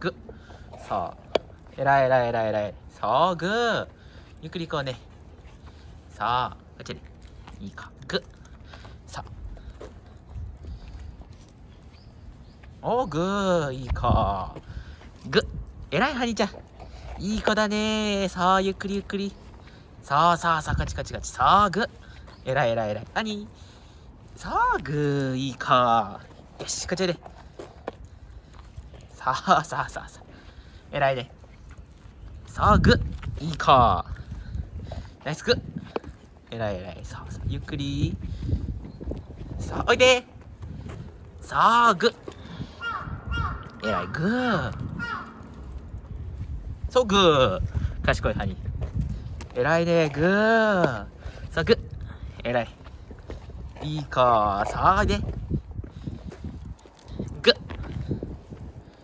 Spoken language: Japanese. く。そう。えらいえらいえらいえらい。そう、グー。ゆっくり行こうね。そう。こっちに。いいか。グー。そう。おー、グー。いいか。グー。えらい、ハニーちゃん。いい子だねー。そう、ゆっくりゆっくり。そうそうそう、カチカチカチ。そう、グー。えらいえらいえらい。ハニー。さあ、グー、いいか。よし、こっちで。さあ、さあ、さあ、さあ。えらいね。さあ、グー、いいか。ナイスグー。えらい、えらい。さあ、さあ、ゆっくり。さあ、おいで。さあ、グー。えらい、グー。そう、グー。賢い、ハニー。えらいね、グー。さあ、グー。えらい。いいかー。さあ、おいで。